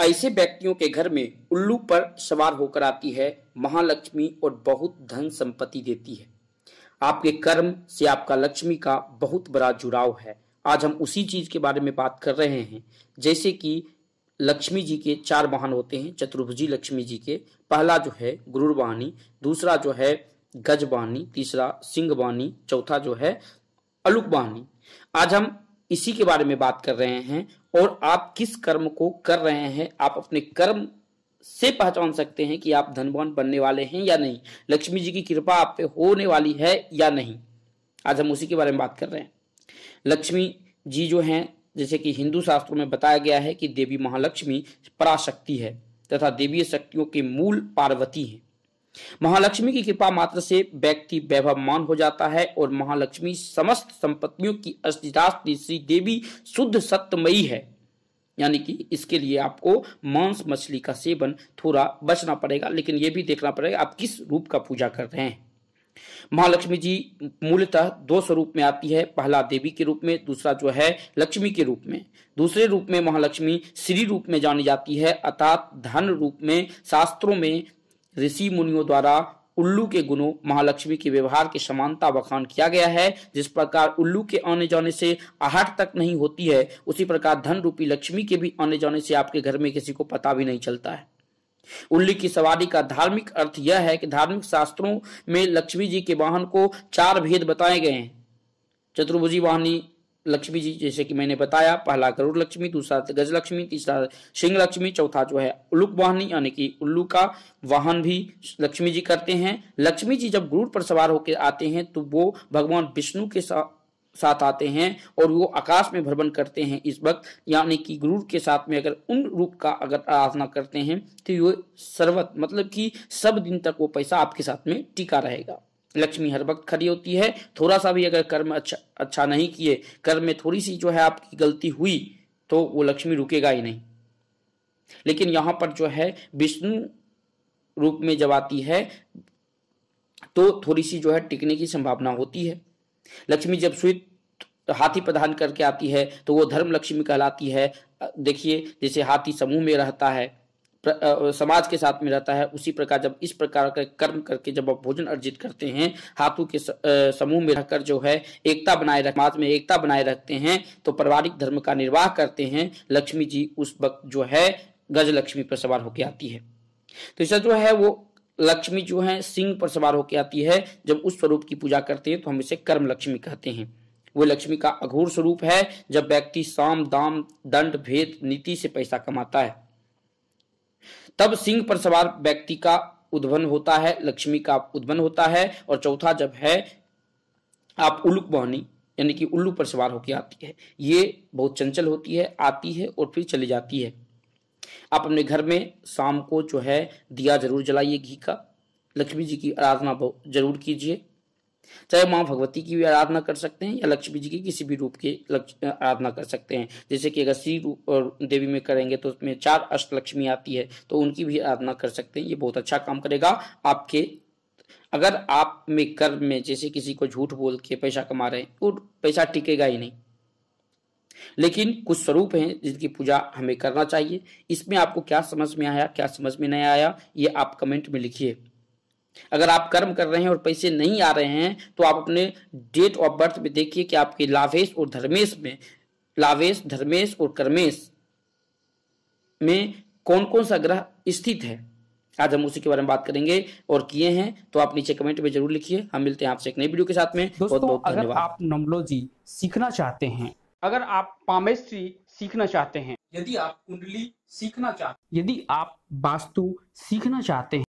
ऐसे व्यक्तियों के घर में उल्लू पर सवार होकर आती है महालक्ष्मी और बहुत धन संपत्ति देती है। आपके कर्म से आपका लक्ष्मी का बहुत बड़ा जुड़ाव है। आज हम उसी चीज के बारे में बात कर रहे हैं, जैसे कि लक्ष्मी जी के चार वाहन होते हैं चतुर्भुजी लक्ष्मी जी के। पहला जो है गरुड़ वाहनी, दूसरा जो है गज वाहनी, तीसरा सिंह वाहनी, चौथा जो है अलुक वाहनी। आज हम इसी के बारे में बात कर रहे हैं और आप किस कर्म को कर रहे हैं। आप अपने कर्म से पहचान सकते हैं कि आप धनवान बनने वाले हैं या नहीं, लक्ष्मी जी की कृपा आप पे होने वाली है या नहीं। आज हम उसी के बारे में बात कर रहे हैं। लक्ष्मी जी जो हैं, जैसे कि हिंदू शास्त्रों में बताया गया है कि देवी महालक्ष्मी पराशक्ति है तथा देवीय शक्तियों के मूल पार्वती है। महालक्ष्मी की कृपा मात्र से व्यक्ति वैभवमान हो जाता है और महालक्ष्मी समस्त संपत्तियों की अधिष्ठात्री देवी शुद्ध सत्यमयी है, यानी कि इसके लिए आपको मांस मछली का सेवन थोड़ा बचना पड़ेगा, लेकिन यह भी देखना पड़ेगा आप किस रूप का पूजा कर रहे हैं। महालक्ष्मी जी मूलतः दो स्वरूप में आती है, पहला देवी के रूप में, दूसरा जो है लक्ष्मी के रूप में। दूसरे रूप में महालक्ष्मी श्री रूप में जानी जाती है, अर्थात धन रूप में। शास्त्रों में ऋषि मुनियों द्वारा उल्लू के गुणों महालक्ष्मी के व्यवहार के समानता बखान किया गया है। जिस प्रकार उल्लू के आने जाने से आहट तक नहीं होती है, उसी प्रकार धन रूपी लक्ष्मी के भी आने जाने से आपके घर में किसी को पता भी नहीं चलता है। उल्लू की सवारी का धार्मिक अर्थ यह है कि धार्मिक शास्त्रों में लक्ष्मी जी के वाहन को चार भेद बताए गए हैं। चतुर्भुजी वाहनी लक्ष्मी जी, जैसे कि मैंने बताया, पहला गरुड़ लक्ष्मी, दूसरा गज लक्ष्मी, तीसरा सिंह लक्ष्मी, चौथा जो है उल्लूक वाहनी, यानी कि उल्लू का वाहन भी लक्ष्मी जी करते हैं। लक्ष्मी जी जब गरुड़ पर सवार होकर आते हैं तो वो भगवान विष्णु के साथ आते हैं और वो आकाश में भ्रमण करते हैं। इस वक्त यानी कि गुरु के साथ में अगर उन रूप का अगर आराधना करते हैं तो ये सर्वत मतलब कि सब दिन तक वो पैसा आपके साथ में टिका रहेगा। लक्ष्मी हर वक्त खड़ी होती है। थोड़ा सा भी अगर कर्म अच्छा नहीं किए, कर्म में थोड़ी सी जो है आपकी गलती हुई तो वो लक्ष्मी रुकेगा ही नहीं। लेकिन यहाँ पर जो है विष्णु रूप में जब आती है तो थोड़ी सी जो है टिकने की संभावना होती है। लक्ष्मी जब श्वेत हाथी प्रधान करके आती है तो वो धर्म लक्ष्मी कहलाती है। देखिए, जैसे हाथी समूह में रहता है, समाज के साथ में रहता है, उसी प्रकार जब इस प्रकार का कर्म करके जब आप भोजन अर्जित करते हैं, हाथों के समूह में रहकर जो है एकता बनाए रख, समाज में एकता बनाए रखते हैं तो पारिवारिक धर्म का निर्वाह करते हैं। लक्ष्मी जी उस वक्त जो है गज लक्ष्मी पर सवार होकर आती है। तो ऐसा जो है वो लक्ष्मी जो है सिंह पर सवार होकर आती है। जब उस स्वरूप की पूजा करते हैं तो हम इसे कर्म लक्ष्मी कहते हैं। वो लक्ष्मी का अघोर स्वरूप है। जब व्यक्ति साम दाम दंड भेद नीति से पैसा कमाता है तब सिंह पर सवार व्यक्ति का उद्भवन होता है, लक्ष्मी का उद्भवन होता है। और चौथा जब है आप उल्लू वाहनी, यानी कि उल्लू पर सवार होकर आती है। ये बहुत चंचल होती है, आती है और फिर चली जाती है। आप अपने घर में शाम को जो है दिया जरूर जलाइए घी का, लक्ष्मी जी की आराधना जरूर कीजिए। चाहे माँ भगवती की भी आराधना कर सकते हैं या लक्ष्मी जी की किसी भी रूप की आराधना कर सकते हैं। जैसे कि अगर श्री रूप और देवी में करेंगे तो उसमें चार अष्ट लक्ष्मी आती है, तो उनकी भी आराधना कर सकते हैं। ये बहुत अच्छा काम करेगा आपके। अगर आप में कर्म में जैसे किसी को झूठ बोल के पैसा कमा रहे हैं तो पैसा टिकेगा ही नहीं। लेकिन कुछ स्वरूप हैं जिनकी पूजा हमें करना चाहिए। इसमें आपको क्या समझ में आया, क्या समझ में नहीं आया, ये आप कमेंट में लिखिए। अगर आप कर्म कर रहे हैं और पैसे नहीं आ रहे हैं तो आप अपने डेट ऑफ बर्थ में देखिए कि आपके लावेश और धर्मेश में, लावेश, धर्मेश और कर्मेश में कौन कौन सा ग्रह स्थित है। आज हम उसी के बारे में बात करेंगे और किए हैं, तो आप नीचे कमेंट में जरूर लिखिए। हम मिलते हैं आपसे एक नई वीडियो के साथ में। बहुत बहुत धन्यवाद। आप न्यूमरोलॉजी सीखना चाहते हैं, अगर आप पामेस्ट्री सीखना चाहते हैं, यदि आप कुंडली सीखना चाहते हैं, यदि आप वास्तु सीखना चाहते हैं।